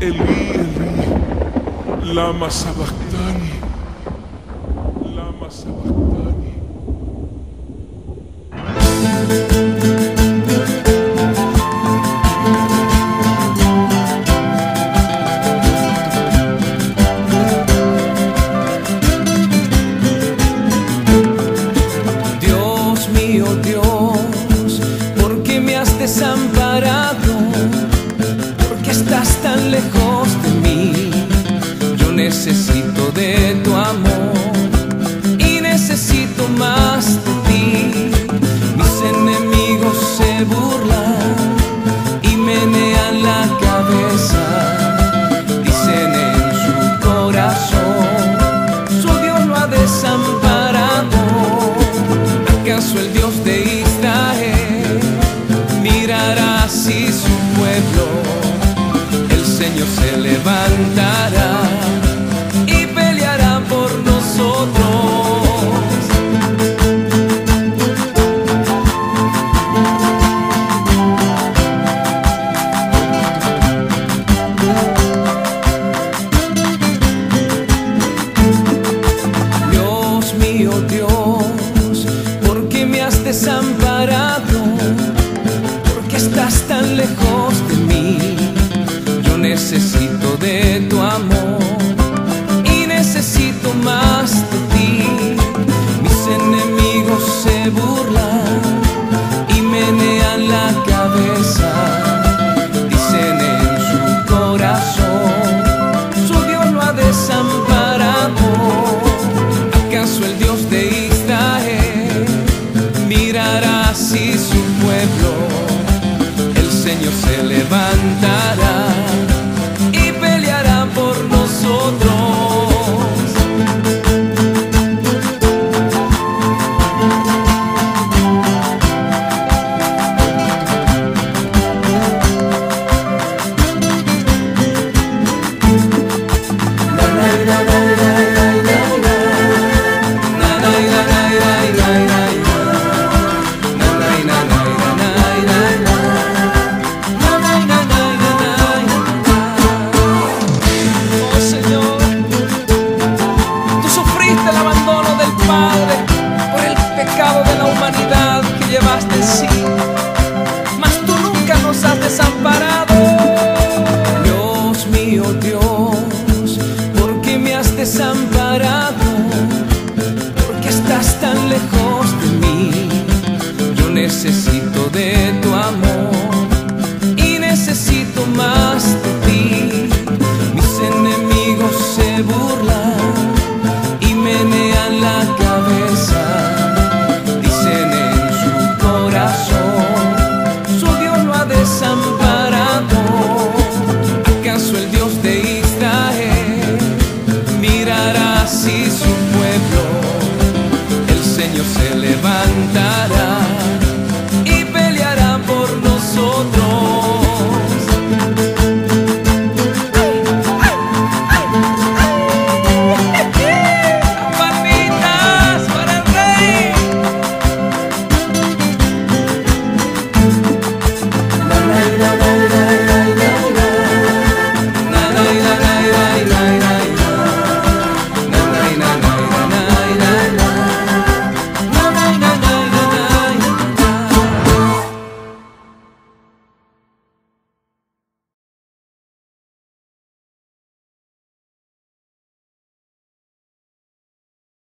Elí, Elí, Lama Sabachthani, Lama Sabachthani. Dios mío, Dios, ¿por qué me has desamparado? ¿Por qué estás tan lejos de mí? Yo necesito de tu amor y necesito más de ti. Mis enemigos se burlan y menean la cabeza. Dicen en su corazón, su Dios lo ha desamparado. ¿Acaso el Dios de Israel mirará así su pueblo? El Señor se levantará y peleará por nosotros. Dios mío, Dios, ¿por qué me has desamparado? ¿Por qué estás tan lejos de mí? Necesito de tu amor y necesito más de ti. Mis enemigos se burlan y menean la cabeza. Dicen en su corazón, su Dios lo ha desamparado. ¿Acaso el Dios de Israel mirará así su pueblo? El Señor se levanta.